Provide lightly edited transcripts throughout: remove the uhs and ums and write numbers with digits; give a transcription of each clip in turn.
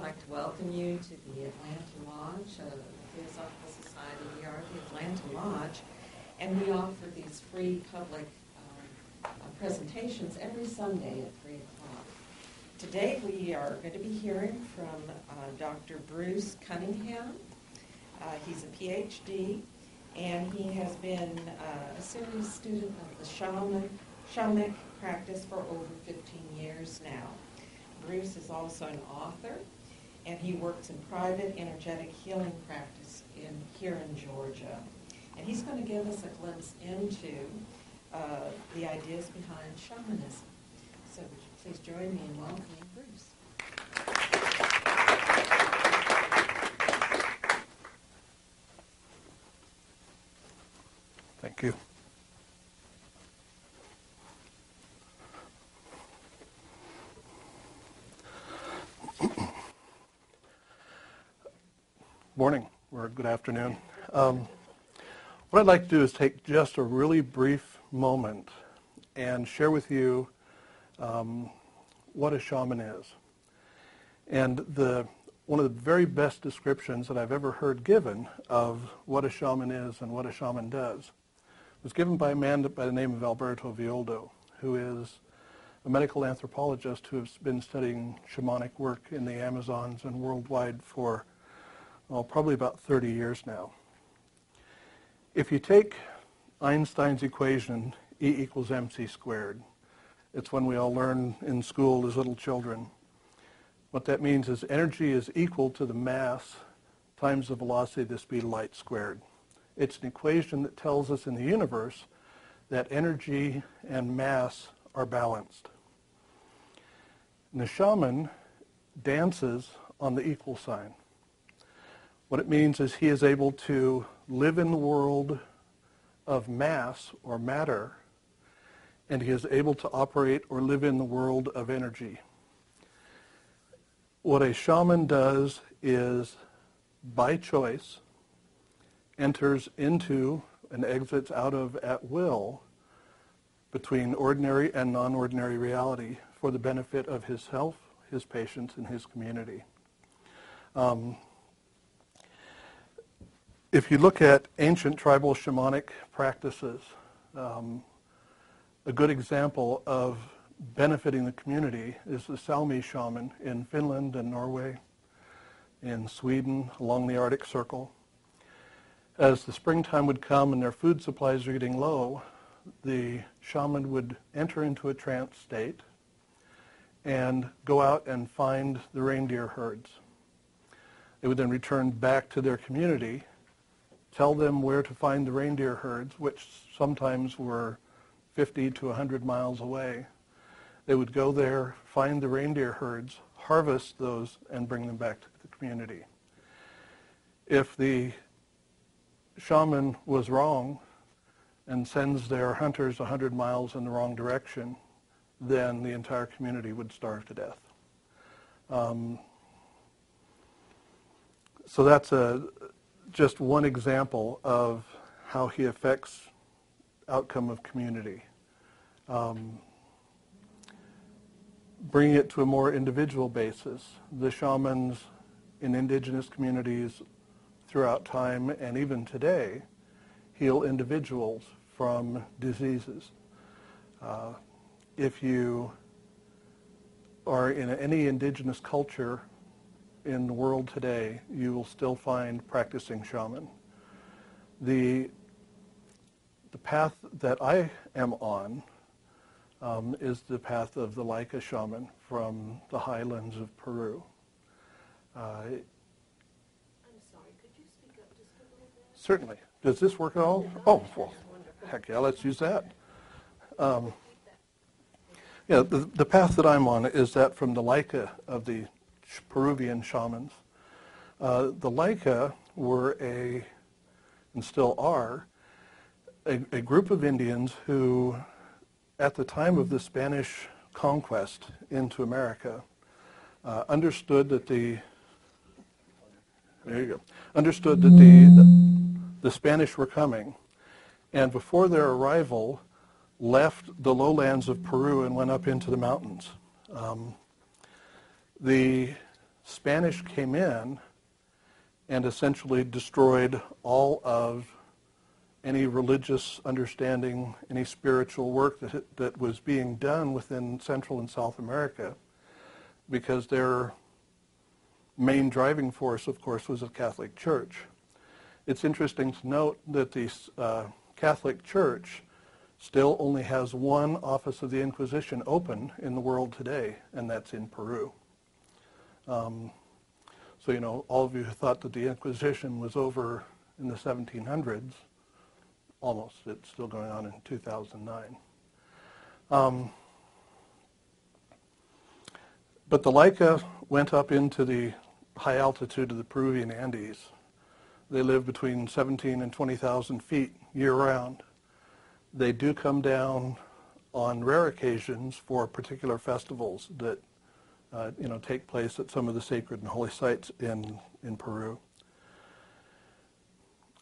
I'd like to welcome you to the Atlanta Lodge of the Theosophical Society. We are the Atlanta Lodge, and we offer these free public presentations every Sunday at 3 o'clock. Today we are going to be hearing from Dr. Bruce Cunningham. He's a PhD, and he has been a serious student of the shamanic practice for over 15 years now. Bruce is also an author, and he works in private energetic healing practice here in Georgia. And he's going to give us a glimpse into the ideas behind shamanism. So would you please join me in welcoming Bruce. Thank you. Morning or good afternoon. What I'd like to do is take just a really brief moment and share with you what a shaman is. And one of the very best descriptions that I've ever heard given of what a shaman is and what a shaman does was given by a man by the name of Alberto Villoldo, who is a medical anthropologist who has been studying shamanic work in the Amazons and worldwide for probably about 30 years now. If you take Einstein's equation, E equals mc squared, it's one we all learn in school as little children. What that means is energy is equal to the mass times the velocity of the speed of light squared. It's an equation that tells us in the universe that energy and mass are balanced. And the shaman dances on the equal sign. What it means is he is able to live in the world of mass or matter, and he is able to operate or live in the world of energy. What a shaman does is, by choice, enters into and exits out of at will between ordinary and non-ordinary reality for the benefit of his health, his patients, and his community. If you look at ancient tribal shamanic practices, a good example of benefiting the community is the Sami shaman in Finland and Norway, in Sweden, along the Arctic Circle. As the springtime would come and their food supplies are getting low, the shaman would enter into a trance state and go out and find the reindeer herds. They would then return back to their community, tell them where to find the reindeer herds, which sometimes were 50 to 100 miles away. They would go there, find the reindeer herds, harvest those, and bring them back to the community. If the shaman was wrong and sends their hunters 100 miles in the wrong direction, then the entire community would starve to death. So that's just one example of how he affects outcome of community. Bringing it to a more individual basis, the shamans in indigenous communities throughout time and even today heal individuals from diseases. If you are in any indigenous culture in the world today, you will still find practicing shaman. The path that I am on is the path of the Laika shaman from the highlands of Peru. Certainly. Does this work at all? Oh, well, heck yeah, let's use that. Yeah, the path that I'm on is that from the Laika of the Peruvian shamans. The Laika were and still are, a group of Indians who, at the time of the Spanish conquest into America, understood that the Spanish were coming, and before their arrival left the lowlands of Peru and went up into the mountains. The Spanish came in and essentially destroyed all of any religious understanding, any spiritual work that was being done within Central and South America, because their main driving force, of course, was the Catholic Church. It's interesting to note that the Catholic Church still only has one office of the Inquisition open in the world today, and that's in Peru. So, you know, all of you who thought that the Inquisition was over in the 1700s, almost, it's still going on in 2009. But the Laika went up into the high altitude of the Peruvian Andes. They live between 17 and 20,000 feet year-round. They do come down on rare occasions for particular festivals that you know, take place at some of the sacred and holy sites in Peru.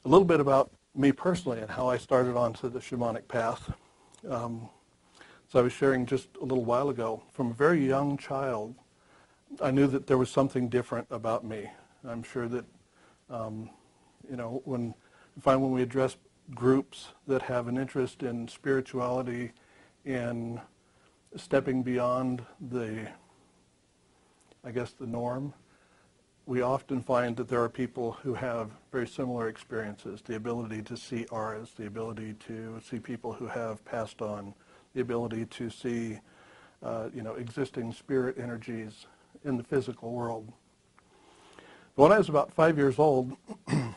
A little bit about me personally and how I started onto the shamanic path. So I was sharing just a little while ago, from a very young child, I knew that there was something different about me. I'm sure that, you know, when we address groups that have an interest in spirituality, in stepping beyond the, I guess, the norm, we often find that there are people who have very similar experiences, the ability to see auras, the ability to see people who have passed on, the ability to see, you know, existing spirit energies in the physical world. But when I was about 5 years old, I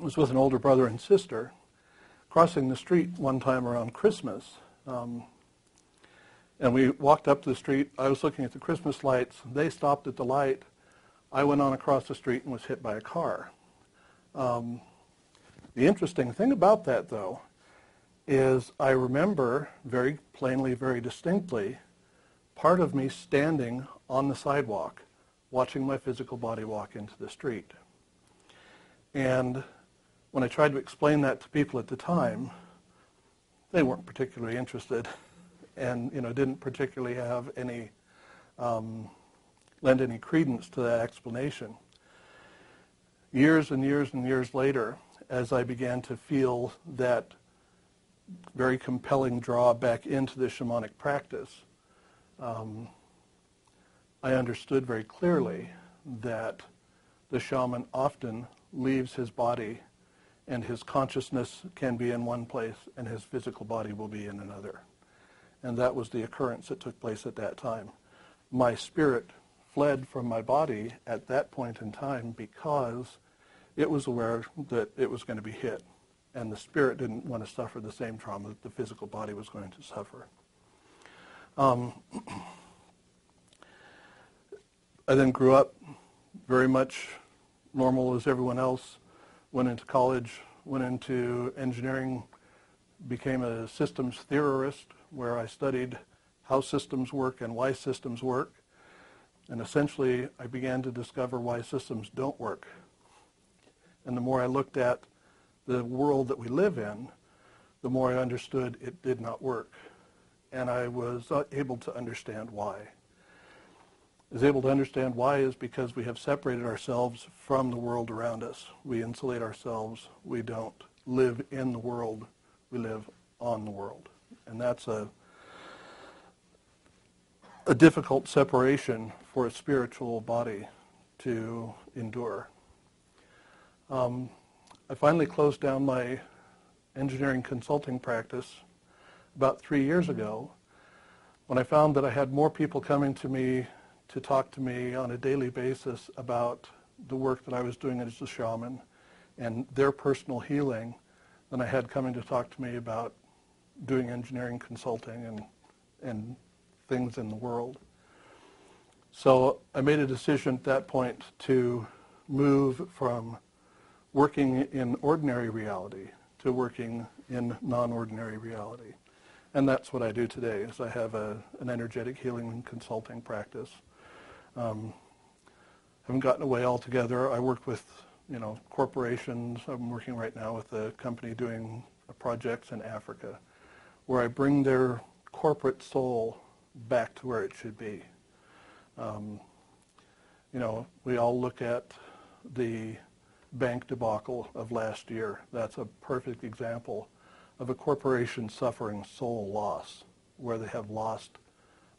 was with an older brother and sister crossing the street one time around Christmas. And we walked up the street. I was looking at the Christmas lights. They stopped at the light. I went on across the street and was hit by a car. The interesting thing about that, though, is I remember very plainly, very distinctly, part of me standing on the sidewalk, watching my physical body walk into the street. And when I tried to explain that to people at the time, they weren't particularly interested, and you know, didn't particularly have any, lend any credence to that explanation. Years and years and years later, as I began to feel that very compelling draw back into the shamanic practice, I understood very clearly that the shaman often leaves his body, and his consciousness can be in one place and his physical body will be in another. And that was the occurrence that took place at that time. My spirit fled from my body at that point in time because it was aware that it was going to be hit, and the spirit didn't want to suffer the same trauma that the physical body was going to suffer. I then grew up very much normal as everyone else, went into college, went into engineering, became a systems theorist, where I studied how systems work and why systems work. And essentially, I began to discover why systems don't work. And the more I looked at the world that we live in, the more I understood it did not work. And I was able to understand why. I was able to understand why is because we have separated ourselves from the world around us. We insulate ourselves. We don't live in the world. We live on the world. And that's a difficult separation for a spiritual body to endure. I finally closed down my engineering consulting practice about 3 years ago when I found that I had more people coming to me to talk to me on a daily basis about the work that I was doing as a shaman and their personal healing than I had coming to talk to me about doing engineering consulting and things in the world. So I made a decision at that point to move from working in ordinary reality to working in non-ordinary reality. And that's what I do today, is I have an energetic healing and consulting practice. I haven't gotten away altogether. I work with, you know, corporations. I'm working right now with a company doing projects in Africa, where I bring their corporate soul back to where it should be. you know, we all look at the bank debacle of last year. That's a perfect example of a corporation suffering soul loss, where they have lost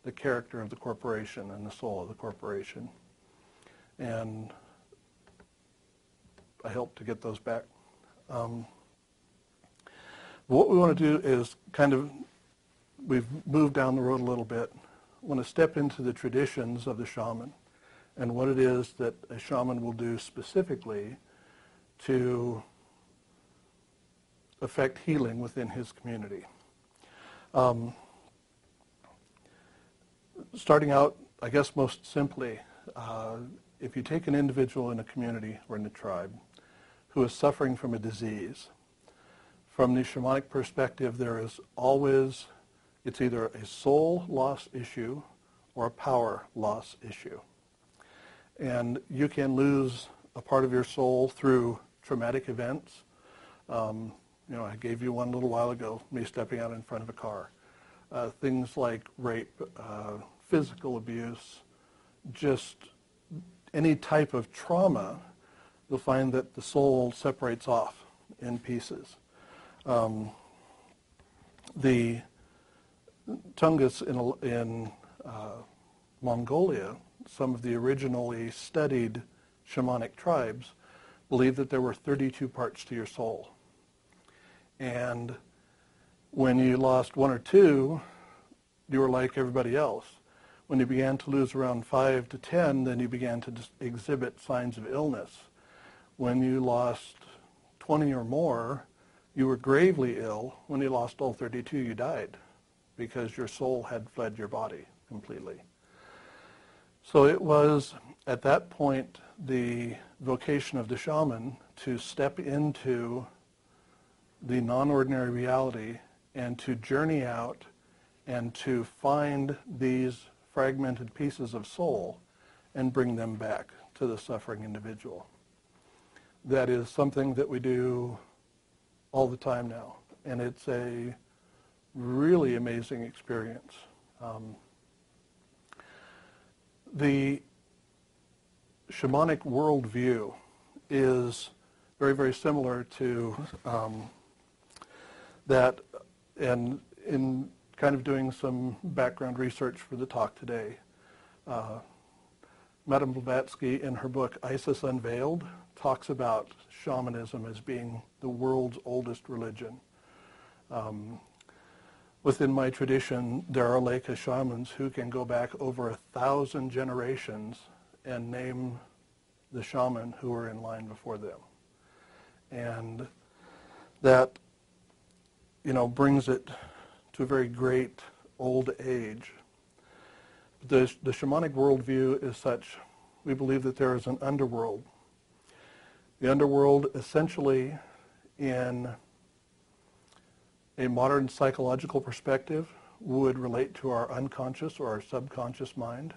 the character of the corporation and the soul of the corporation. And I help to get those back. What we want to do is kind of, we've moved down the road a little bit. I want to step into the traditions of the shaman and what it is that a shaman will do specifically to affect healing within his community. Starting out, I guess most simply, if you take an individual in a community or in a tribe who is suffering from a disease, from the shamanic perspective, there is always, it's either a soul loss issue or a power loss issue. And you can lose a part of your soul through traumatic events. You know, I gave you one a little while ago, me stepping out in front of a car. Things like rape, physical abuse, just any type of trauma, you'll find that the soul separates off in pieces. The Tungus in Mongolia, some of the originally studied shamanic tribes, believed that there were 32 parts to your soul. And when you lost one or two, you were like everybody else. When you began to lose around 5 to 10, then you began to exhibit signs of illness. When you lost 20 or more, you were gravely ill. When you lost all 32, you died, because your soul had fled your body completely. So it was, at that point, the vocation of the shaman to step into the non-ordinary reality and to journey out and to find these fragmented pieces of soul and bring them back to the suffering individual. That is something that we do all the time now, and it's a really amazing experience. The shamanic worldview is very, very similar to that, and in kind of doing some background research for the talk today, Madame Blavatsky, in her book Isis Unveiled, talks about shamanism as being the world's oldest religion. Within my tradition, there are Laika shamans who can go back over 1,000 generations and name the shaman who were in line before them. And that, you know, brings it to a very great old age. The shamanic worldview is such, we believe that there is an underworld. The underworld essentially, in a modern psychological perspective, would relate to our unconscious or our subconscious mind.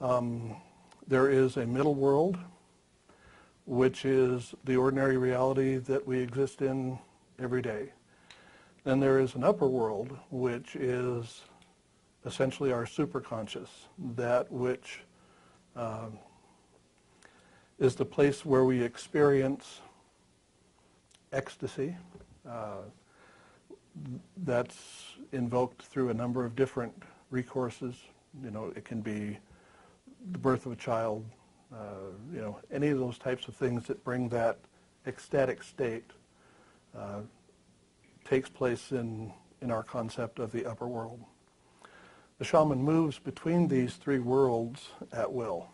There is a middle world, which is the ordinary reality that we exist in every day. Then there is an upper world, which is essentially our superconscious, that which is the place where we experience ecstasy. That's invoked through a number of different recourses. You know, it can be the birth of a child, you know, any of those types of things that bring that ecstatic state takes place in our concept of the upper world. The shaman moves between these three worlds at will,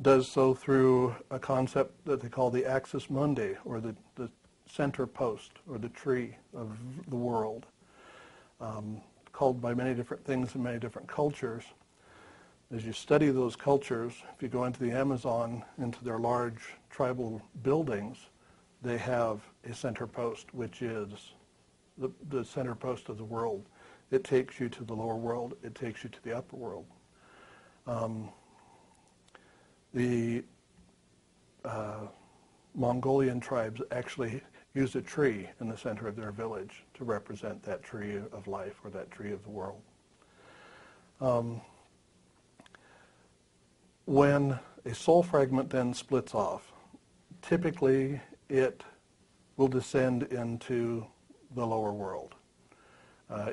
does so through a concept that they call the axis mundi, or the center post, or the tree of the world, called by many different things in many different cultures. As you study those cultures, if you go into the Amazon, into their large tribal buildings, they have a center post, which is the center post of the world. It takes you to the lower world. It takes you to the upper world. The Mongolian tribes actually use a tree in the center of their village to represent that tree of life or that tree of the world. When a soul fragment then splits off, typically it will descend into the lower world.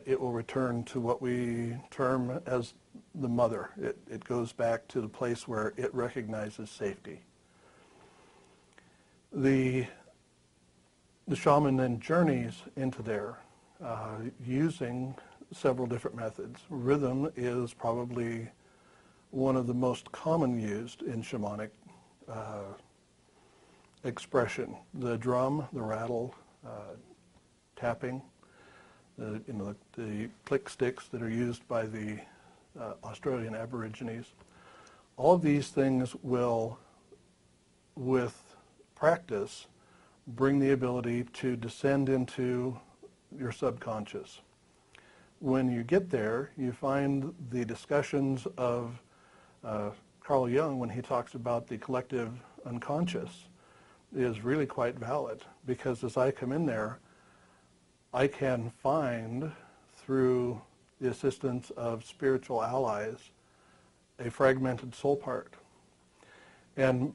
It will return to what we term as the mother. It goes back to the place where it recognizes safety. The shaman then journeys into there using several different methods. Rhythm is probably one of the most common used in shamanic expression. The drum, the rattle, tapping, the click sticks that are used by the Australian Aborigines. All of these things will, with practice, bring the ability to descend into your subconscious. When you get there, you find the discussions of Carl Jung when he talks about the collective unconscious is really quite valid, because as I come in there, I can find, through the assistance of spiritual allies, a fragmented soul part. And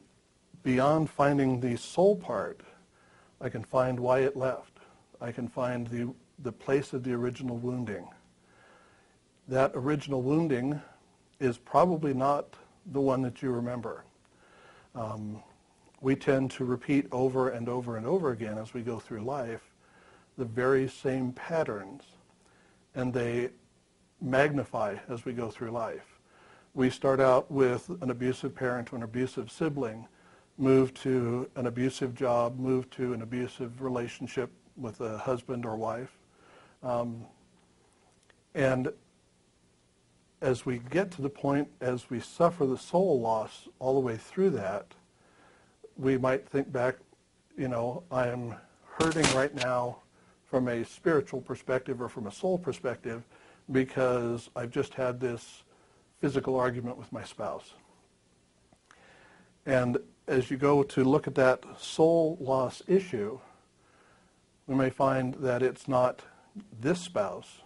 beyond finding the soul part, I can find why it left. I can find the place of the original wounding. That original wounding is probably not the one that you remember. We tend to repeat over and over and over again as we go through life the very same patterns, and they magnify as we go through life. We start out with an abusive parent or an abusive sibling, move to an abusive job, move to an abusive relationship with a husband or wife. And as we get to the point, as we suffer the soul loss all the way through that, we might think back, you know, I am hurting right now from a spiritual perspective or from a soul perspective because I've just had this physical argument with my spouse. And as you go to look at that soul loss issue, we may find that it's not this spouse,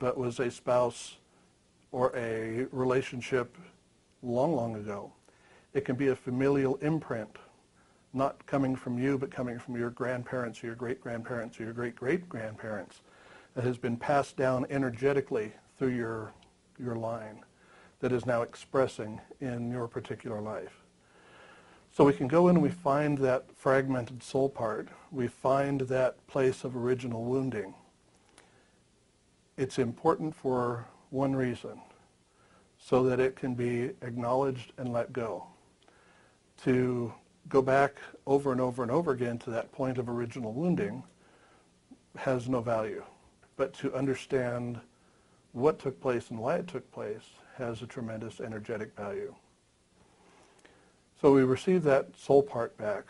but was a spouse or a relationship long, long ago. It can be a familial imprint, not coming from you, but coming from your grandparents or your great-grandparents or your great-great-grandparents, that has been passed down energetically through your line, that is now expressing in your particular life. So we can go in and we find that fragmented soul part. We find that place of original wounding. It's important for one reason, so that it can be acknowledged and let go. To go back over and over and over again to that point of original wounding has no value, but to understand what took place and why it took place has a tremendous energetic value. So we receive that soul part back.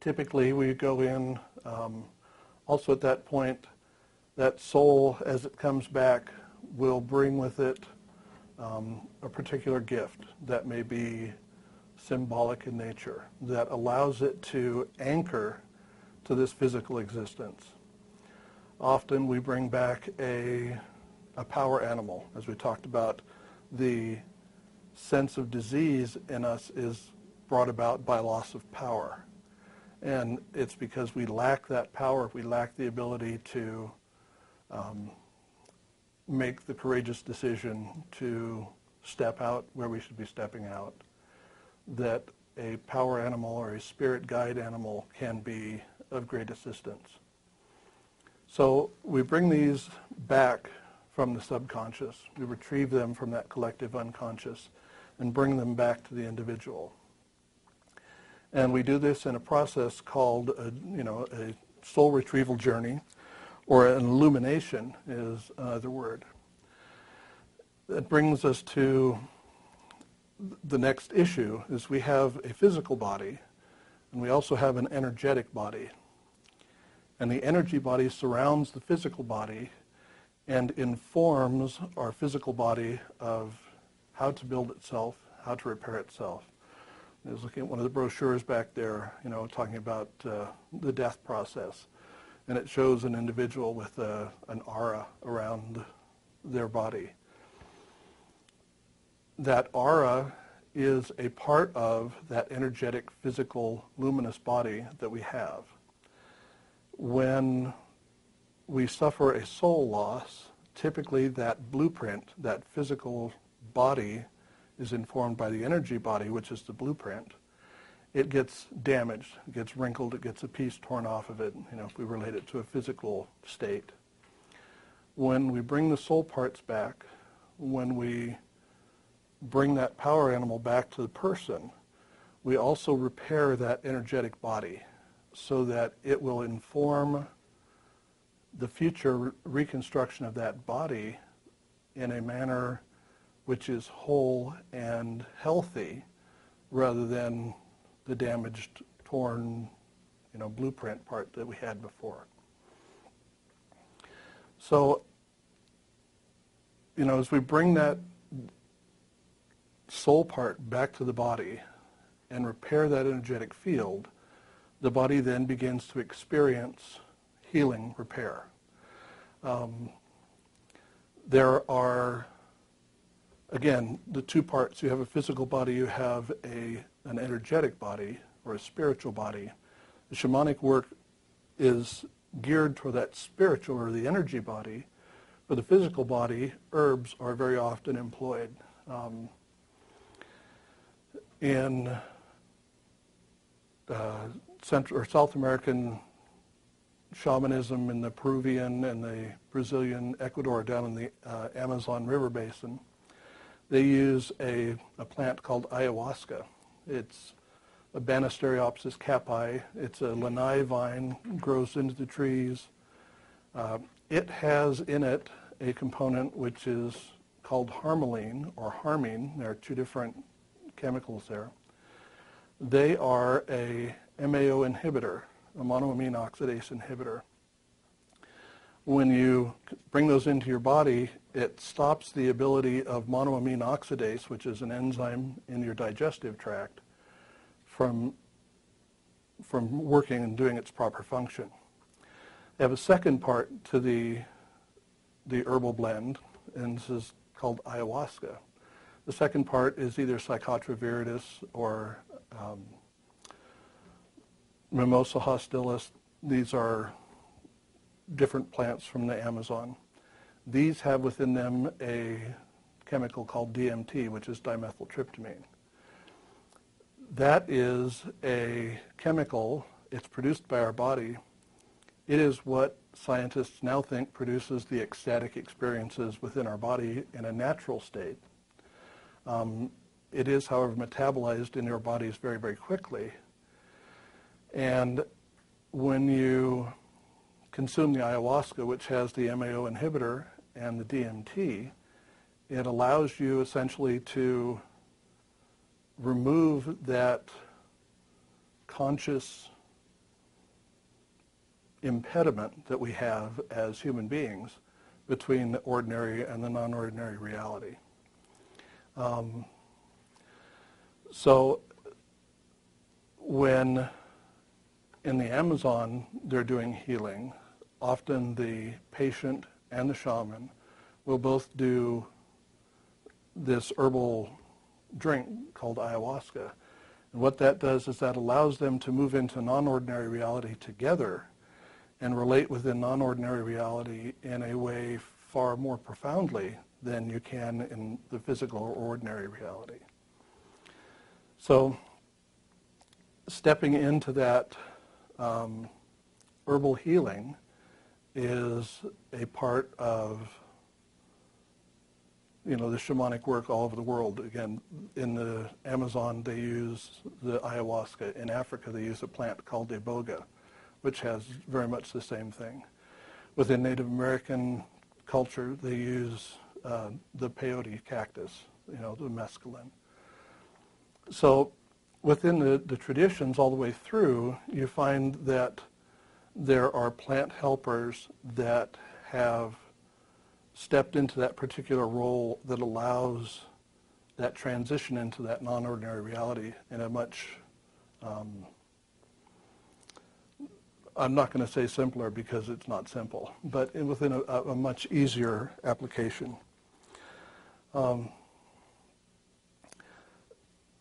Typically we go in, also at that point, that soul as it comes back will bring with it a particular gift that may be symbolic in nature, that allows it to anchor to this physical existence. Often we bring back a power animal. As we talked about, the sense of disease in us is brought about by loss of power. And it's because we lack that power, we lack the ability to make the courageous decision to step out where we should be stepping out, that a power animal or a spirit guide animal can be of great assistance. So we bring these back from the subconscious. We retrieve them from that collective unconscious and bring them back to the individual. And we do this in a process called a soul retrieval journey, or an illumination is another word. That brings us to the next issue, is we have a physical body and we also have an energetic body. And the energy body surrounds the physical body and informs our physical body of how to build itself, how to repair itself. I was looking at one of the brochures back there, talking about the death process. And it shows an individual with an aura around their body. That aura is a part of that energetic, physical, luminous body that we have. When we suffer a soul loss, typically that blueprint, that physical body, is informed by the energy body, which is the blueprint. It gets damaged, it gets wrinkled, it gets a piece torn off of it, you know, if we relate it to a physical state. When we bring the soul parts back, when we bring that power animal back to the person, we also repair that energetic body so that it will inform the future reconstruction of that body in a manner which is whole and healthy, rather than the damaged, torn, you know, blueprint part that we had before. So, you know, as we bring that soul part back to the body and repair that energetic field, the body then begins to experience healing, repair. There are, again, the two parts. You have a physical body, you have an energetic body or a spiritual body. The shamanic work is geared toward that spiritual or the energy body. For the physical body, herbs are very often employed. In Central or South American shamanism, in the Peruvian and the Brazilian, Ecuador, down in the Amazon River Basin, they use a plant called ayahuasca. It's a Banisteriopsis caapi. It's a lanai vine, grows into the trees. It has in it a component which is called harmaline or harmine. There are two different chemicals there. They are a MAO inhibitor, a monoamine oxidase inhibitor. When you bring those into your body, it stops the ability of monoamine oxidase, which is an enzyme in your digestive tract, from working and doing its proper function. They have a second part to the herbal blend, and this is called ayahuasca. The second part is either Psychotria viridis or Mimosa hostilis. These are different plants from the Amazon. These have within them a chemical called DMT, which is dimethyltryptamine. That is a chemical, it's produced by our body. It is what scientists now think produces the ecstatic experiences within our body in a natural state. It is, however, metabolized in your bodies very, very quickly. And when you consume the ayahuasca, which has the MAO inhibitor and the DMT, it allows you essentially to remove that conscious impediment that we have as human beings between the ordinary and the non-ordinary reality. So when in the Amazon they're doing healing, often the patient and the shaman will both do this herbal drink called ayahuasca. And what that does is that allows them to move into non-ordinary reality together and relate within non-ordinary reality in a way far more profoundly than you can in the physical or ordinary reality. So stepping into that herbal healing is a part of, you know, the shamanic work all over the world. Again, in the Amazon they use the ayahuasca. In Africa they use a plant called iboga, which has very much the same thing. Within Native American culture they use the peyote cactus, you know, the mescaline. So within the traditions all the way through, you find that there are plant helpers that have stepped into that particular role that allows that transition into that non-ordinary reality in a much, I'm not going to say simpler because it's not simple, but within a much easier application.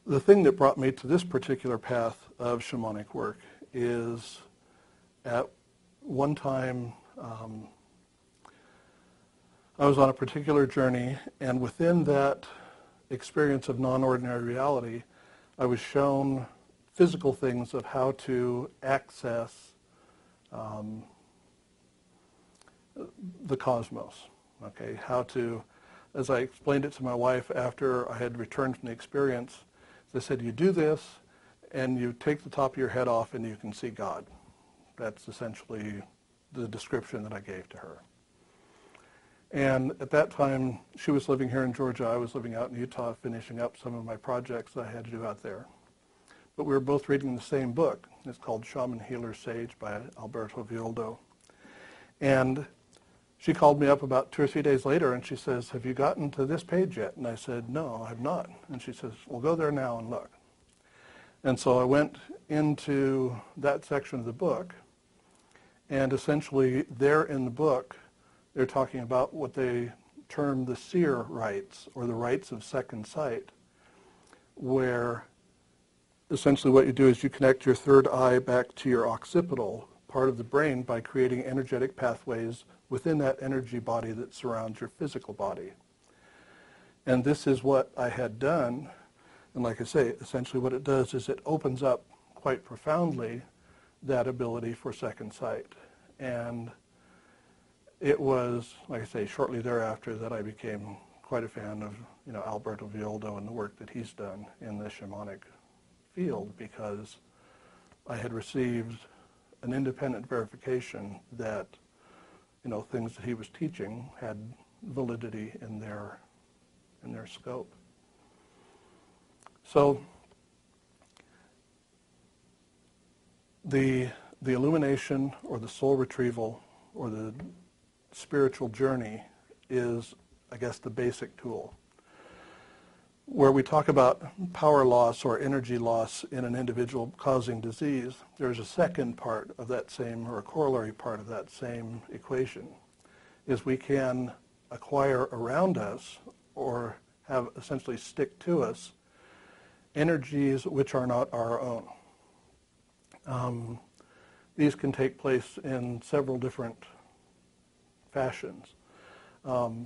the thing that brought me to this particular path of shamanic work is at one time I was on a particular journey, and within that experience of non-ordinary reality, I was shown physical things of how to access the cosmos, okay? How to, as I explained it to my wife after I had returned from the experience, they said, you do this and you take the top of your head off and you can see God. That's essentially the description that I gave to her. And at that time, she was living here in Georgia. I was living out in Utah, finishing up some of my projects that I had to do out there. But we were both reading the same book. It's called Shaman, Healer, Sage by Alberto Villoldo. And she called me up about 2 or 3 days later, and she says, have you gotten to this page yet? And I said, no, I have not. And she says, well, go there now and look. And so I went into that section of the book, and essentially there in the book, they're talking about what they term the seer rites, or the rites of second sight, where essentially what you do is you connect your third eye back to your occipital part of the brain by creating energetic pathways within that energy body that surrounds your physical body. And this is what I had done. And like I say, essentially what it does is it opens up quite profoundly that ability for second sight. And it was, like I say, shortly thereafter that I became quite a fan of, you know, Alberto Villoldo and the work that he's done in the shamanic field, because I had received an independent verification that, you know, things that he was teaching had validity in their scope. So the illumination or the soul retrieval or the spiritual journey is, I guess, the basic tool. Where we talk about power loss or energy loss in an individual causing disease, there's a second part of that same, or a corollary part of that same equation, is we can acquire around us or have essentially stick to us energies which are not our own. These can take place in several different fashions. I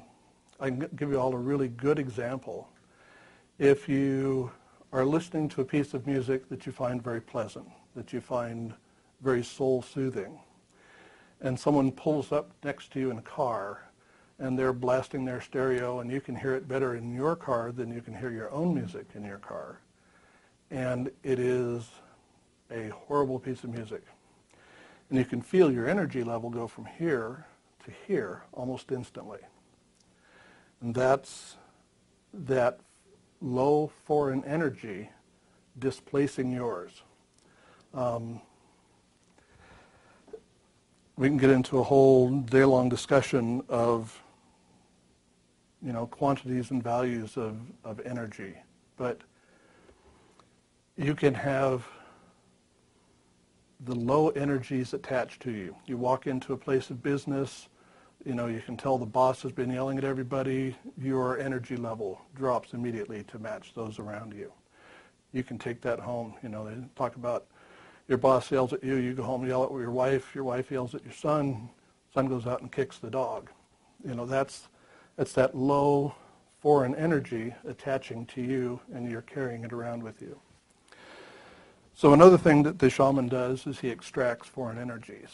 can give you all a really good example. If you are listening to a piece of music that you find very pleasant, that you find very soul-soothing, and someone pulls up next to you in a car and they're blasting their stereo and you can hear it better in your car than you can hear your own music in your car, and it is a horrible piece of music, and you can feel your energy level go from here to here almost instantly, and that's that low foreign energy displacing yours. We can get into a whole day-long discussion of, you know, quantities and values of energy, but you can have the low energies attached to you. You walk into a place of business, you know, you can tell the boss has been yelling at everybody, your energy level drops immediately to match those around you. You can take that home. You know, they talk about your boss yells at you, you go home and yell at your wife yells at your son goes out and kicks the dog. You know, that's that low foreign energy attaching to you, and you're carrying it around with you. So another thing that the shaman does is he extracts foreign energies.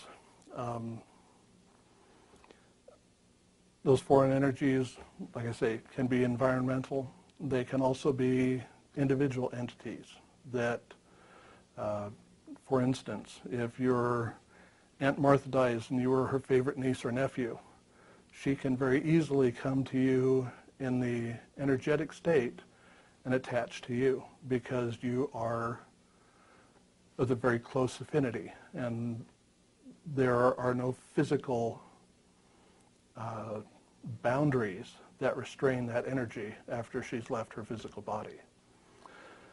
Those foreign energies, like I say, can be environmental. They can also be individual entities that, for instance, if your Aunt Martha dies and you were her favorite niece or nephew, she can very easily come to you in the energetic state and attach to you because you are of a very close affinity, and there are no physical boundaries that restrain that energy after she's left her physical body.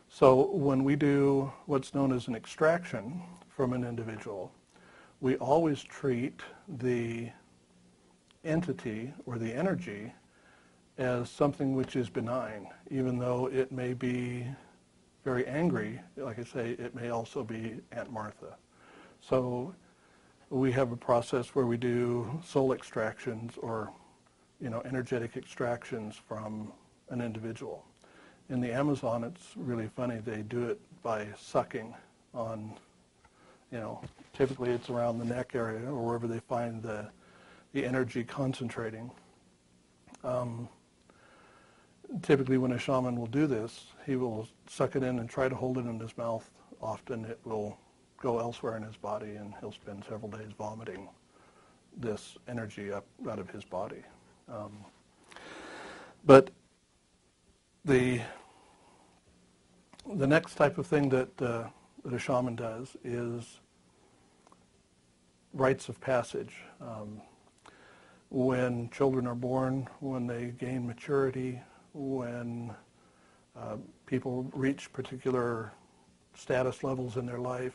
So when we do what's known as an extraction from an individual, we always treat the entity or the energy as something which is benign, even though it may be very angry, like I say, it may also be Aunt Martha. So we have a process where we do soul extractions or, you know, energetic extractions from an individual. In the Amazon, it's really funny. They do it by sucking on, you know, typically it's around the neck area or wherever they find the energy concentrating. Typically when a shaman will do this, he will suck it in and try to hold it in his mouth. Often it will go elsewhere in his body and he'll spend several days vomiting this energy up out of his body. But the next type of thing that a shaman does is rites of passage. When children are born, when they gain maturity, when people reach particular status levels in their life,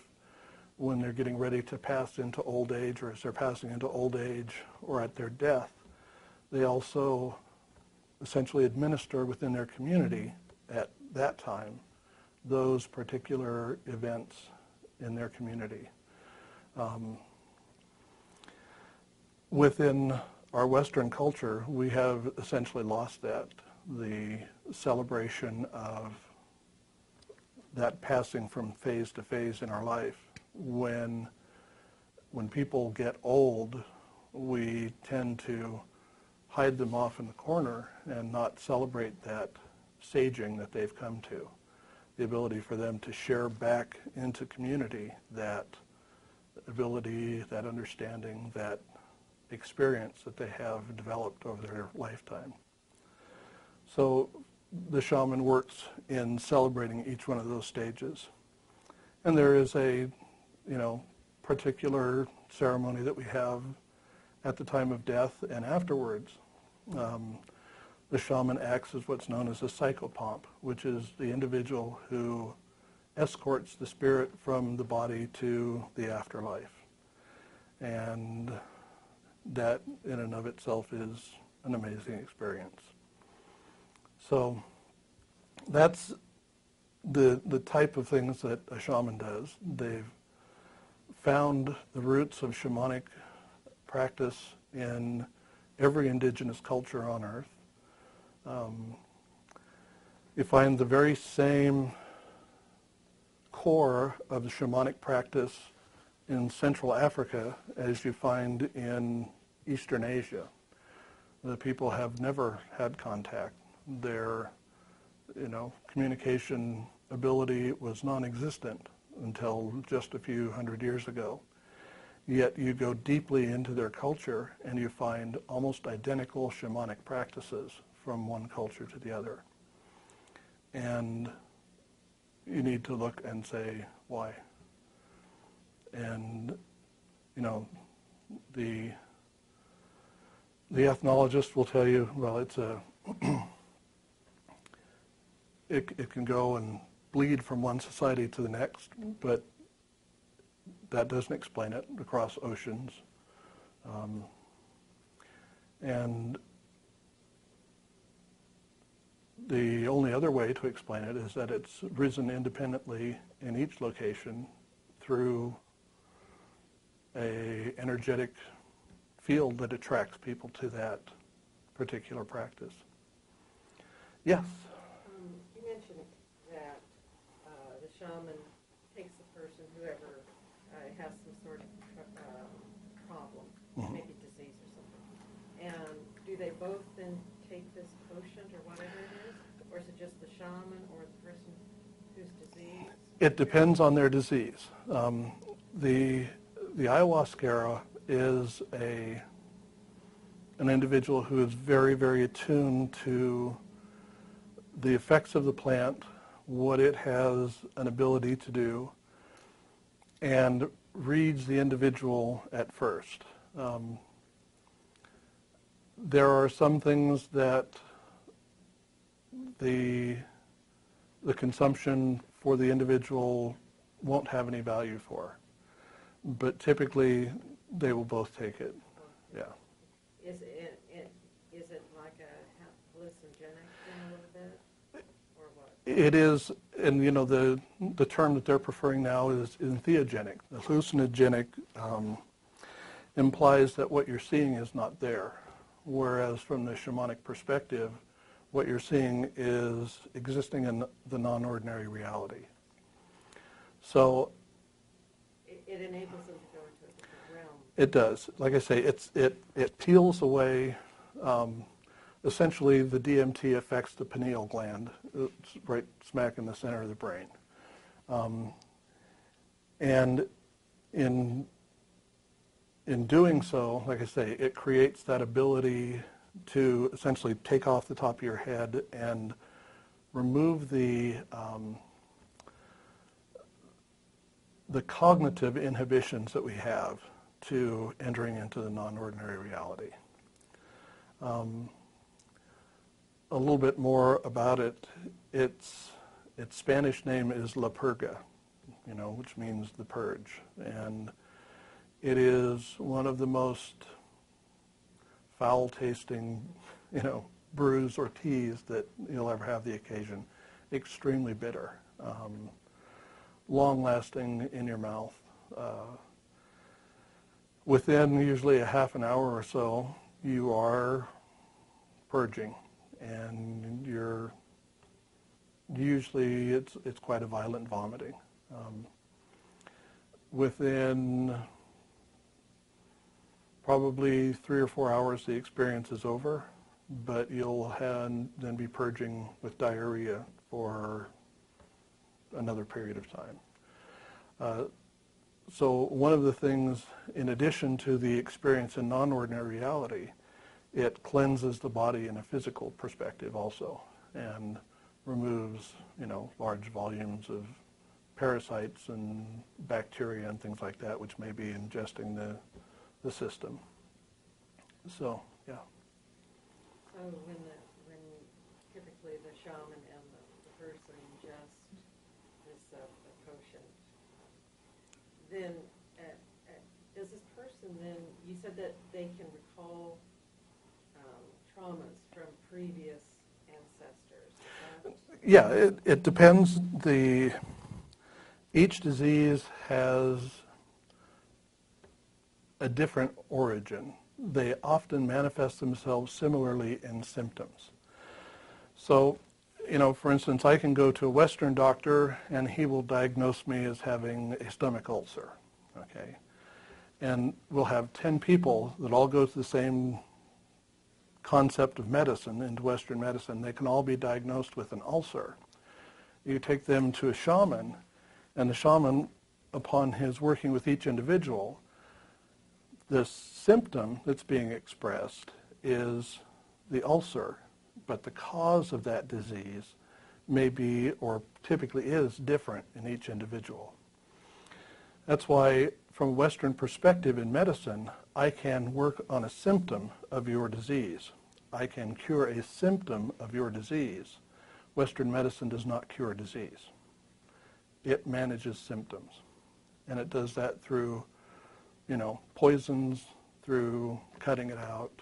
when they're getting ready to pass into old age, or as they're passing into old age, or at their death, they also essentially administer within their community at that time those particular events in their community. Within our Western culture, we have essentially lost that. The celebration of that passing from phase to phase in our life. When people get old, we tend to hide them off in the corner and not celebrate that saging that they've come to. The ability for them to share back into community that ability, that understanding, that experience that they have developed over their lifetime. So the shaman works in celebrating each one of those stages. And there is a, you know, particular ceremony that we have at the time of death and afterwards. The shaman acts as what's known as a psychopomp, which is the individual who escorts the spirit from the body to the afterlife. And that in and of itself is an amazing experience. So that's the type of things that a shaman does. They've found the roots of shamanic practice in every indigenous culture on earth. You find the very same core of the shamanic practice in Central Africa as you find in Eastern Asia. The people have never had contact. Their, you know, communication ability was non-existent until just a few hundred years ago. Yet you go deeply into their culture and you find almost identical shamanic practices from one culture to the other. And you need to look and say, why? And, you know, the ethnologist will tell you, well, it's a it can go and bleed from one society to the next, but that doesn't explain it, across oceans. And the only other way to explain it is that it's risen independently in each location through an energetic field that attracts people to that particular practice. Yes? You mentioned that the shaman takes the person, whoever has some sort of problem, mm-hmm. maybe disease or something, and do they both then take this quotient or whatever it is, or is it just the shaman or the person who's diseased? It depends on their disease. The ayahuasca is an individual who is very, very attuned to the effects of the plant, what it has an ability to do, and reads the individual at first. There are some things that the consumption for the individual won't have any value for, but typically they will both take it. Yeah. Is it like a hallucinogenic thing a little bit, or what? It is, and you know, the term that they're preferring now is entheogenic. The hallucinogenic implies that what you're seeing is not there, whereas from the shamanic perspective, what you're seeing is existing in the non-ordinary reality. So it enables us to go into a different realm. It does. Like I say, it peels away. Essentially, the DMT affects the pineal gland. It's right smack in the center of the brain. And in doing so, like I say, it creates that ability to essentially take off the top of your head and remove the cognitive inhibitions that we have to entering into the non-ordinary reality. A little bit more about it. Its Spanish name is La Purga, you know, which means the purge. And it is one of the most foul-tasting, you know, brews or teas that you'll ever have the occasion. Extremely bitter, long-lasting in your mouth. Within usually a half an hour or so, you are purging, and you're usually it's quite a violent vomiting. Within probably 3 or 4 hours, the experience is over, but you'll then be purging with diarrhea for another period of time. So one of the things, in addition to the experience in non-ordinary reality, it cleanses the body in a physical perspective also, and removes, you know, large volumes of parasites and bacteria and things like that, which may be ingesting the system. So, yeah. So when typically the shaman and the person ingest this potion, then does this person then, you said that they can recall traumas from previous ancestors? Yeah, it depends. Each disease has a different origin. They often manifest themselves similarly in symptoms. So, you know, for instance, I can go to a Western doctor and he will diagnose me as having a stomach ulcer, okay? And we'll have 10 people that all go to the same concept of medicine, into Western medicine. They can all be diagnosed with an ulcer. You take them to a shaman, and the shaman, upon his working with each individual, the symptom that's being expressed is the ulcer, but the cause of that disease may be, or typically is, different in each individual. That's why, from a Western perspective in medicine, I can work on a symptom of your disease. I can cure a symptom of your disease. Western medicine does not cure disease. It manages symptoms, and it does that through, you know, poisons, through cutting it out.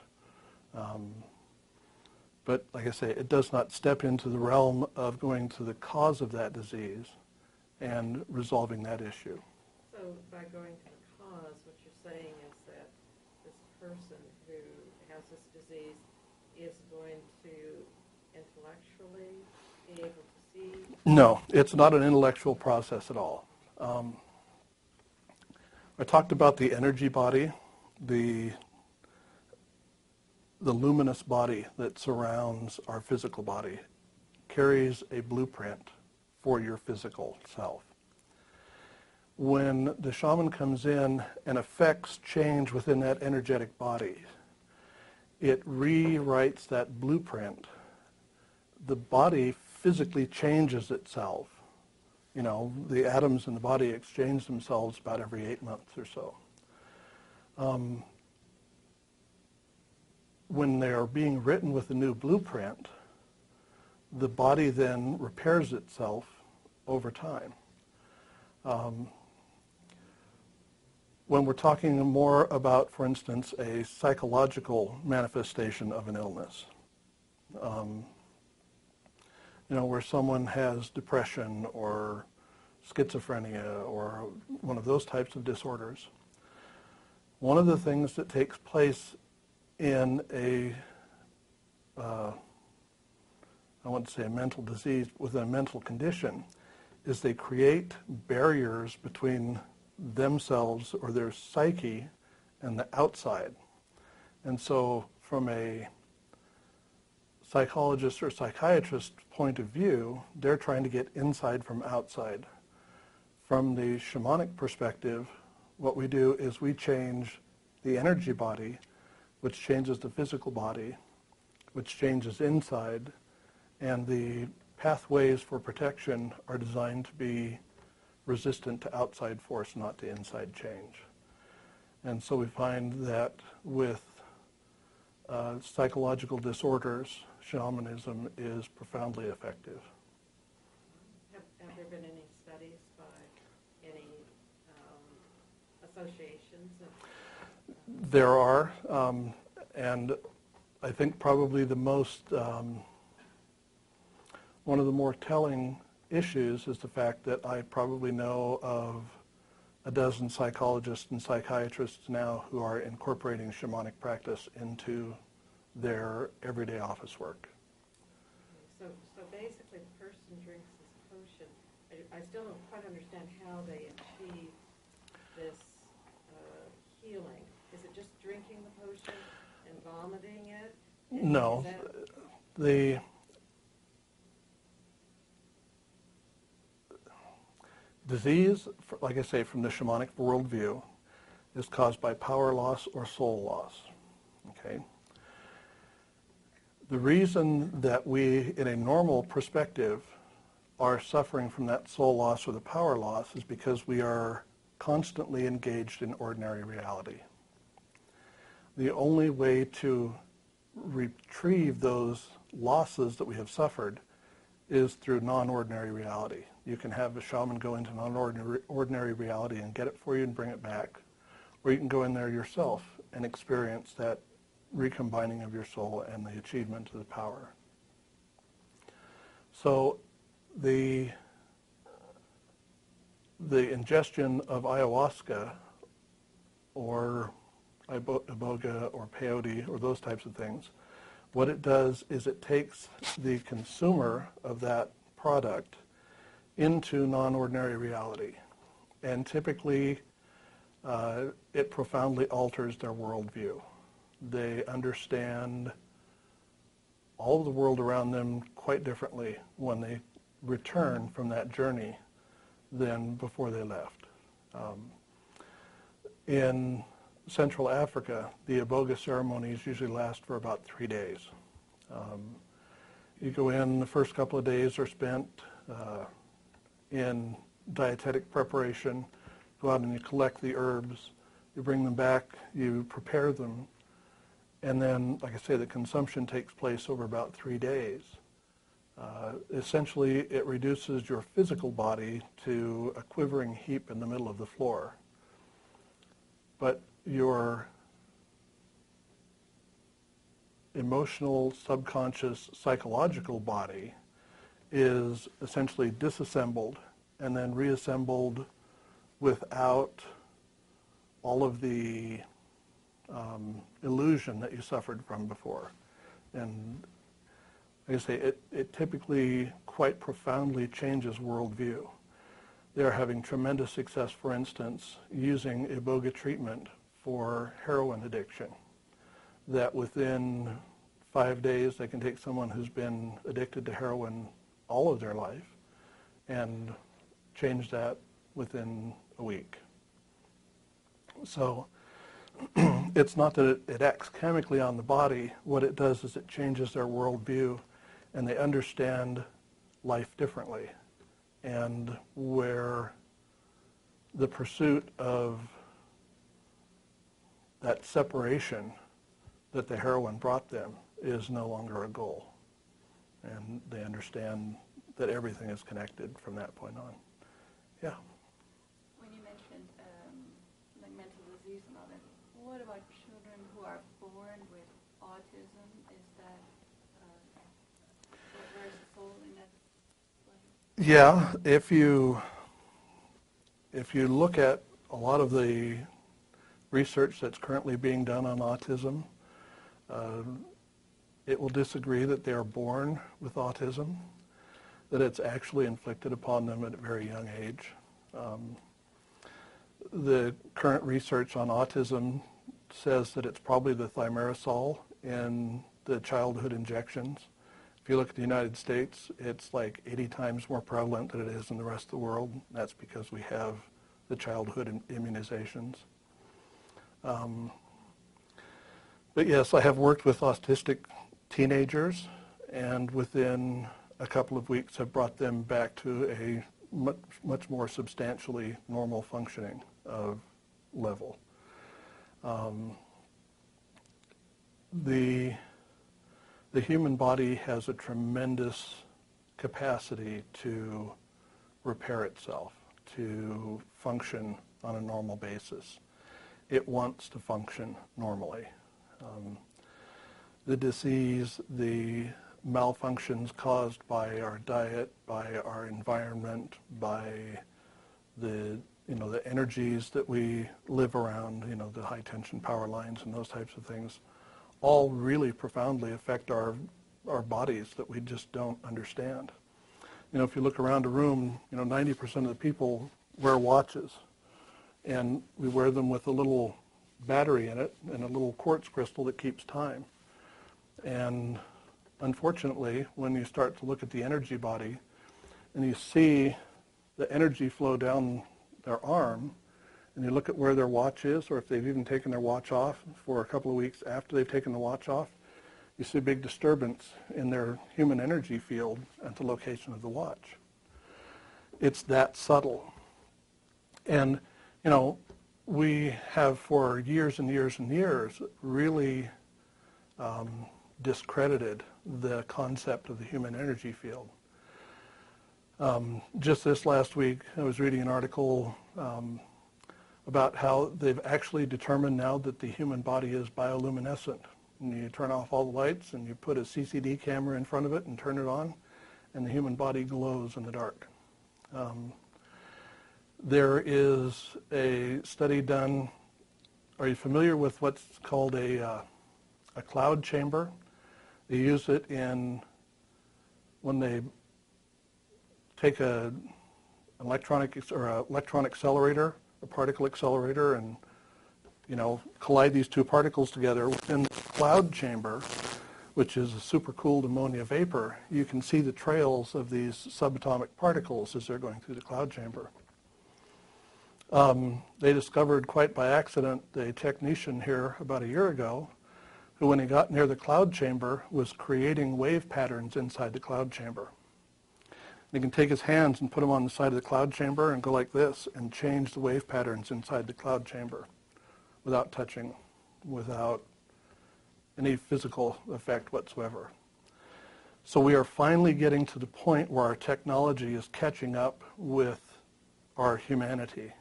But like I say, it does not step into the realm of going to the cause of that disease and resolving that issue. So by going to the cause, what you're saying is that this person who has this disease is going to intellectually be able to see? No, it's not an intellectual process at all. I talked about the energy body, the luminous body that surrounds our physical body, carries a blueprint for your physical self. When the shaman comes in and affects change within that energetic body, it rewrites that blueprint. The body physically changes itself. You know, the atoms in the body exchange themselves about every 8 months or so. When they are being written with a new blueprint, the body then repairs itself over time. When we're talking more about, for instance, a psychological manifestation of an illness, you know, where someone has depression or schizophrenia or one of those types of disorders. One of the things that takes place in a, I wouldn't say a mental disease, within a mental condition, is they create barriers between themselves or their psyche and the outside. And so from a psychologist or psychiatrist point of view, they're trying to get inside from outside. From the shamanic perspective, what we do is we change the energy body, which changes the physical body, which changes inside, and the pathways for protection are designed to be resistant to outside force, not to inside change. And so we find that with psychological disorders, shamanism is profoundly effective. Have there been any studies by any associations? There are, and I think probably the most, one of the more telling issues is the fact that I probably know of a dozen psychologists and psychiatrists now who are incorporating shamanic practice into their everyday office work. So basically the person drinks this potion. I still don't quite understand how they achieve this healing. Is it just drinking the potion and vomiting it? No. Disease, like I say, from the shamanic worldview, is caused by power loss or soul loss. Okay. The reason that we, in a normal perspective, are suffering from that soul loss or the power loss is because we are constantly engaged in ordinary reality. The only way to retrieve those losses that we have suffered is through non-ordinary reality. You can have a shaman go into non-ordinary reality and get it for you and bring it back. Or you can go in there yourself and experience that recombining of your soul and the achievement of the power. So the ingestion of ayahuasca or iboga or peyote or those types of things, what it does is it takes the consumer of that product into non-ordinary reality, and typically it profoundly alters their worldview. They understand all of the world around them quite differently when they return from that journey than before they left. In Central Africa, the iboga ceremonies usually last for about 3 days. You go in, the first couple of days are spent in dietetic preparation, go out and you collect the herbs, you bring them back, you prepare them, and then, like I say, the consumption takes place over about 3 days. Essentially, it reduces your physical body to a quivering heap in the middle of the floor. But your emotional, subconscious, psychological body is essentially disassembled and then reassembled without all of the illusion that you suffered from before. And like I say, it typically quite profoundly changes worldview. They're having tremendous success, for instance, using iboga treatment for heroin addiction. That within 5 days, they can take someone who's been addicted to heroin all of their life and change that within a week. So it's not that it acts chemically on the body. What it does is it changes their worldview, and they understand life differently, and where the pursuit of that separation that the heroin brought them is no longer a goal. And they understand that everything is connected from that point on. Yeah? When you mentioned like mental disease and all that, what about children who are born with autism? Is that, where's the soul in that? Yeah, if you look at a lot of the research that's currently being done on autism, it will disagree that they are born with autism, that it's actually inflicted upon them at a very young age. The current research on autism says that it's probably the thimerosal in the childhood injections. If you look at the United States, it's like 80 times more prevalent than it is in the rest of the world. That's because we have the childhood immunizations. But yes, I have worked with autistic teenagers, and within a couple of weeks have brought them back to a much more substantially normal functioning level. The human body has a tremendous capacity to repair itself, to function on a normal basis. It wants to function normally. The disease, the malfunctions caused by our diet, by our environment, by the energies that we live around, the high tension power lines and those types of things, all really profoundly affect our bodies that we just don't understand. If you look around a room, 90% of the people wear watches, and we wear them with a little battery in it and a little quartz crystal that keeps time. And unfortunately, when you start to look at the energy body and you see the energy flow down their arm, and you look at where their watch is, or if they've even taken their watch off for a couple of weeks after they've taken the watch off, you see a big disturbance in their human energy field at the location of the watch. It's that subtle. And, we have for years and years and years really discredited the concept of the human energy field. Just this last week, I was reading an article about how they've actually determined now that the human body is bioluminescent. And you turn off all the lights and you put a CCD camera in front of it and turn it on, and the human body glows in the dark. There is a study done. Are you familiar with what's called a cloud chamber? They use it when they take an electron accelerator, a particle accelerator, and collide these two particles together within the cloud chamber, which is a supercooled ammonia vapor. You can see the trails of these subatomic particles as they're going through the cloud chamber. They discovered quite by accident a technician here about a year ago who, when he got near the cloud chamber, was creating wave patterns inside the cloud chamber. He can take his hands and put them on the side of the cloud chamber and go like this and change the wave patterns inside the cloud chamber without touching, without any physical effect whatsoever. So we are finally getting to the point where our technology is catching up with our humanity,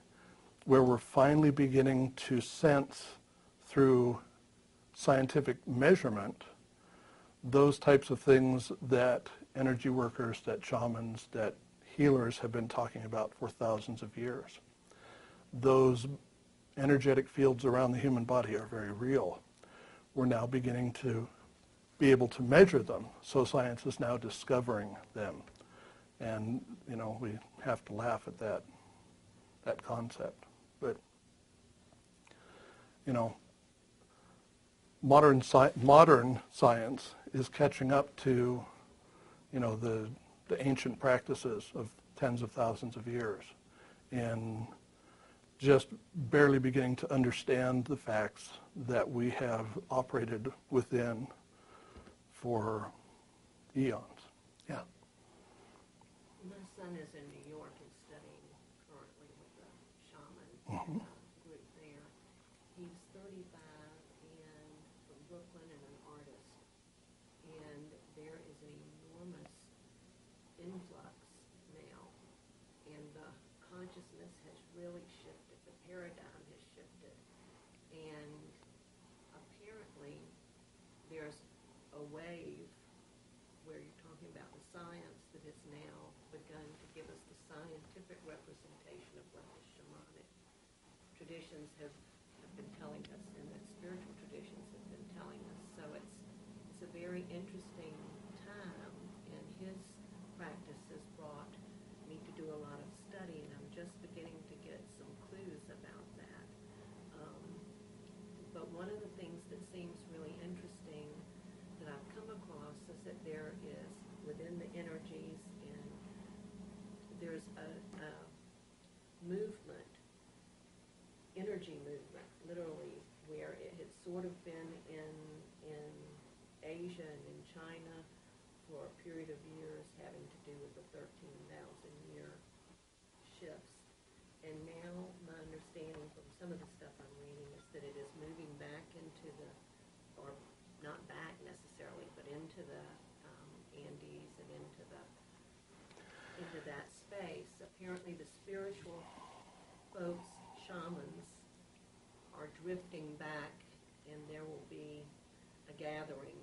where we're finally beginning to sense through scientific measurement those types of things that energy workers, that shamans, that healers have been talking about for thousands of years. Those energetic fields around the human body are very real. We're now beginning to be able to measure them, so science is now discovering them. And, we have to laugh at that concept. But, modern science is catching up to the ancient practices of tens of thousands of years, and just barely beginning to understand the facts that we have operated within for eons. Yeah. My son is in New York and studying currently with a shaman group there. He's 35 and from Brooklyn and an artist, and there is a influx now, and the consciousness has really shifted, the paradigm has shifted, and apparently there's a wave where you're talking about the science that has now begun to perfect representation of what the shamanic traditions have been telling us and that spiritual traditions have been telling us. So it's a very interesting time, and his practice has brought me to do a lot of study, and I'm just beginning to get some clues about that. But one of the things that seems really interesting that I've come across is that there is, within the energies, and there's a movement, energy movement, literally, where it had sort of been in Asia and in China for a period of years, having to do with the 13,000-year shifts. And now my understanding from some of the stuff I'm reading is that it is moving back into the, or not back necessarily, but into the Andes and into that space. Apparently the spiritual folks, shamans, are drifting back, and there will be a gathering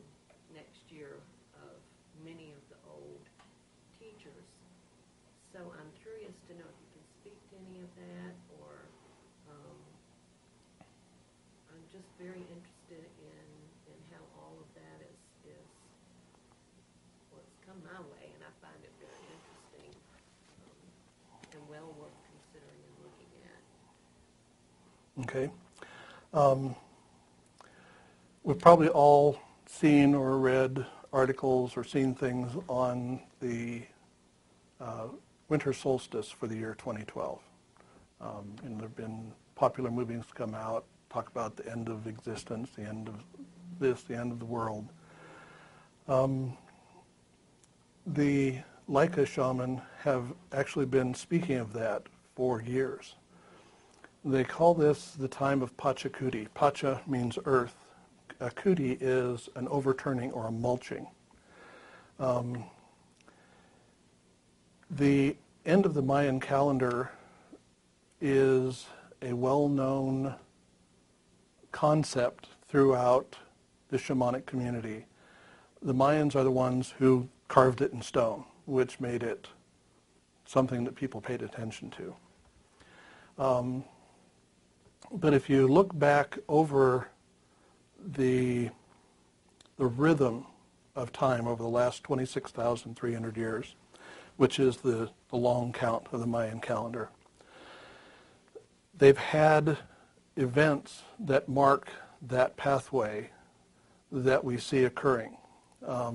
next year of many of the old teachers. So I'm curious to know if you can speak to any of that, or I'm just very interested in how all of that is what's come my way, and I find it very interesting and well worth considering and looking at. Okay. We've probably all seen or read articles or seen things on the winter solstice for the year 2012. And there have been popular movies come out, talk about the end of existence, the end of this, the end of the world. The Laika shaman have actually been speaking of that for years. They call this the time of Pachacuti. Pacha means earth. A kuti is an overturning or a mulching. The end of the Mayan calendar is a well-known concept throughout the shamanic community. The Mayans are the ones who carved it in stone, which made it something that people paid attention to. But if you look back over the rhythm of time over the last 26,300 years, which is the long count of the Mayan calendar, they've had events that mark that pathway that we see occurring. The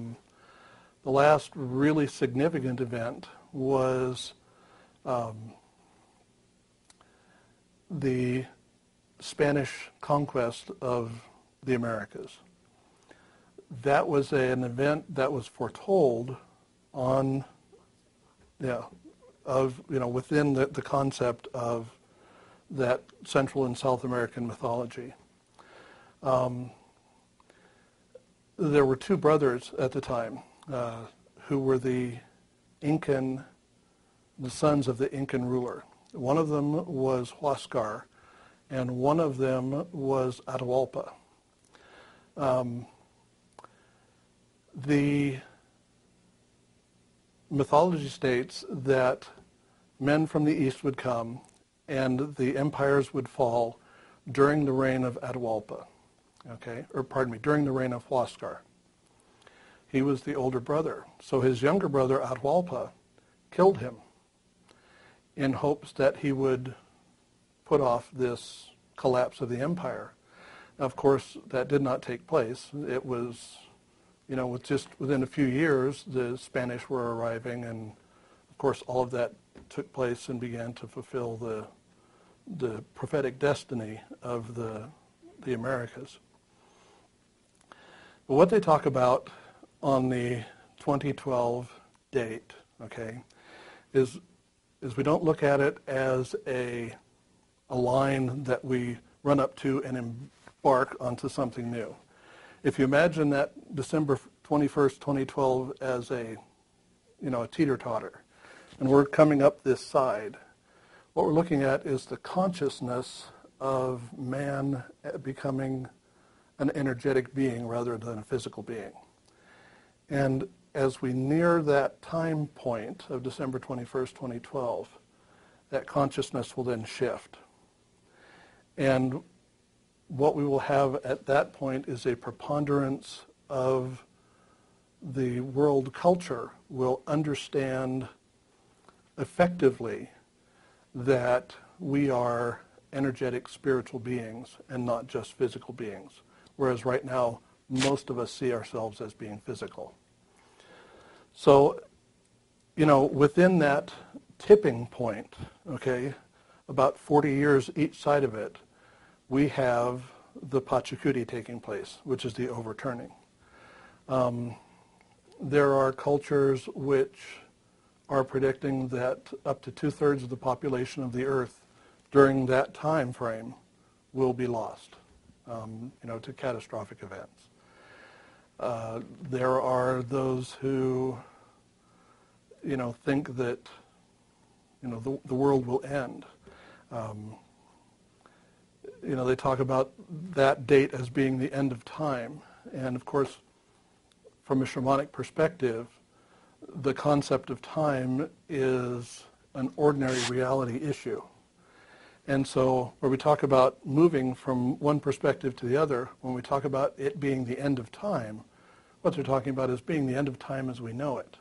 last really significant event was the Spanish conquest of the Americas. That was an event that was foretold on, within the concept of that Central and South American mythology. There were two brothers at the time who were the sons of the Incan ruler. One of them was Huascar, and one of them was Atahualpa. The mythology states that men from the east would come and the empires would fall during the reign of Atahualpa, during the reign of Huascar. He was the older brother, so his younger brother Atahualpa killed him in hopes that he would put off this collapse of the empire. Of course, that did not take place. It was, just within a few years, the Spanish were arriving, and of course, all of that took place and began to fulfill the prophetic destiny of the Americas. But what they talk about on the 2012 date, is we don't look at it as a line that we run up to and embark onto something new. If you imagine that December 21st, 2012 as a teeter-totter, and we're coming up this side, what we're looking at is the consciousness of man becoming an energetic being rather than a physical being. And as we near that time point of December 21st, 2012, that consciousness will then shift. And what we will have at that point is a preponderance of the world culture will understand effectively that we are energetic spiritual beings and not just physical beings, whereas right now most of us see ourselves as being physical. So, you know, within that tipping point, okay, about 40 years each side of it, we have the Pachacuti taking place, which is the overturning. There are cultures which are predicting that up to 2/3 of the population of the earth during that time frame will be lost, you know, to catastrophic events. There are those who, you know, think that, you know, the world will end. You know, they talk about that date as being the end of time. And of course, from a shamanic perspective, the concept of time is an ordinary reality issue. And so where we talk about moving from one perspective to the other, when we talk about it being the end of time, what they're talking about is being the end of time as we know it.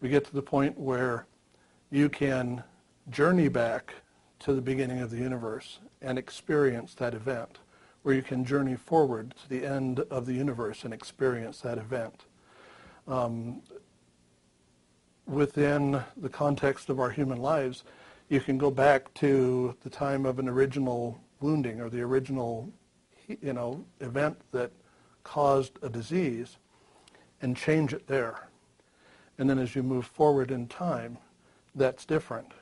We get to the point where you can journey back to the beginning of the universe and experience that event, where you can journey forward to the end of the universe and experience that event. Within the context of our human lives, you can go back to the time of an original wounding or the original, you know, event that caused a disease and change it there. And then as you move forward in time, that's different.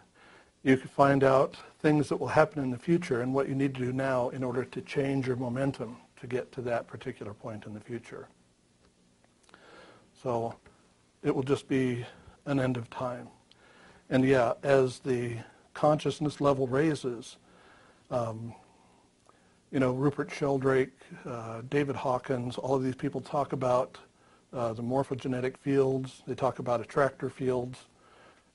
You can find out things that will happen in the future and what you need to do now in order to change your momentum to get to that particular point in the future. So it will just be an end of time. And yeah, as the consciousness level raises, you know, Rupert Sheldrake, David Hawkins, all of these people talk about the morphogenetic fields. They talk about attractor fields.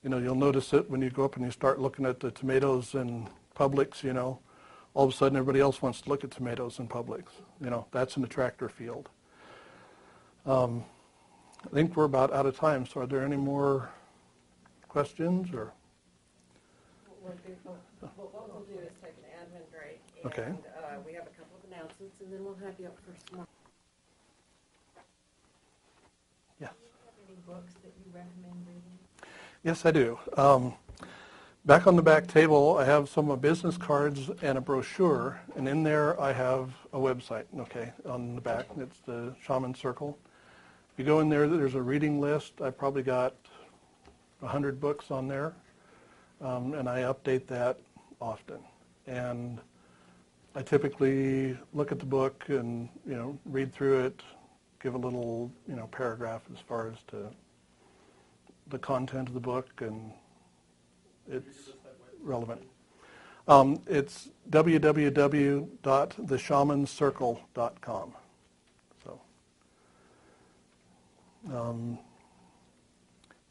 You know, you'll notice it when you go up and you start looking at the tomatoes in Publix, you know, all of a sudden everybody else wants to look at tomatoes in Publix. You know, that's an attractor field. I think we're about out of time, so are there any more questions or? What we'll do is take an admin break. And, okay. We have a couple of announcements and then we'll have you up for some more. Yeah. Do you have any books that you recommend reading? Yes, I do. Back on the back table, I have some of my business cards and a brochure, and in there I have a website, okay, on the back. It's the Shaman Circle. If you go in there, there's a reading list. I probably got 100 books on there, and I update that often. And I typically look at the book and, you know, read through it, give a little, you know, paragraph as far as to the content of the book and it's relevant. It's www.theshamancircle.com. So,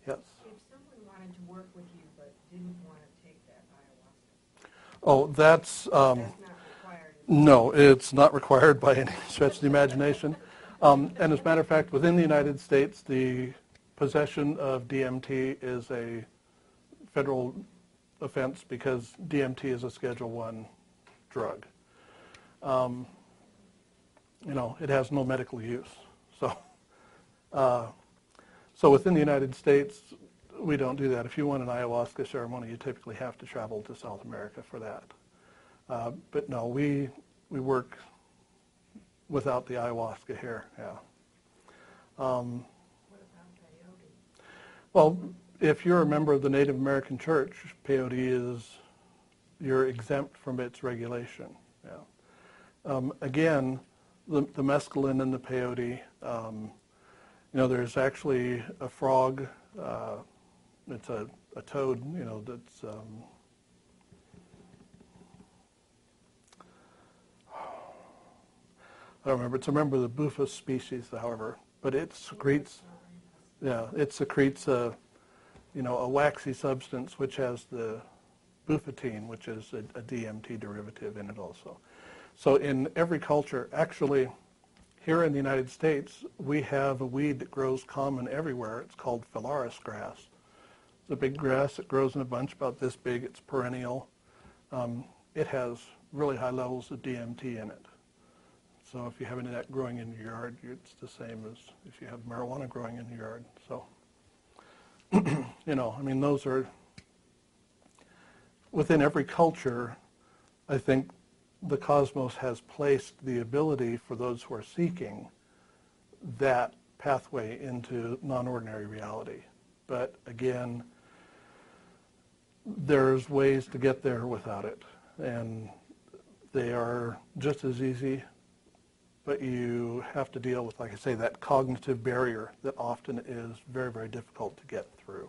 yes. If someone wanted to work with you but didn't want to take that ayahuasca. Oh, that's not required. No, it's not required by any stretch of the imagination. And as a matter of fact, within the United States, the possession of DMT is a federal offense because DMT is a Schedule I drug. You know, it has no medical use. So, so within the United States, we don't do that. If you want an ayahuasca ceremony, you typically have to travel to South America for that. But no, we work without the ayahuasca here. Yeah. Well, if you're a member of the Native American Church, peyote is, you're exempt from its regulation. Yeah. Again, the mescaline and the peyote, you know, there's actually a frog, it's a toad, you know, that's, I don't remember, it's a member of the Bufa species, however, but it secretes. Yeah, it secretes a, you know, a waxy substance which has the bufotenin, which is a DMT derivative in it also. So in every culture, actually, here in the United States, we have a weed that grows common everywhere. It's called phalaris grass. It's a big grass. It grows in a bunch about this big. It's perennial. It has really high levels of DMT in it. So if you have any of that growing in your yard, it's the same as if you have marijuana growing in your yard. So, you know, I mean, those are, within every culture, I think the cosmos has placed the ability for those who are seeking that pathway into non-ordinary reality. But again, there's ways to get there without it. And they are just as easy. But you have to deal with, like I say, that cognitive barrier that often is very, very difficult to get through.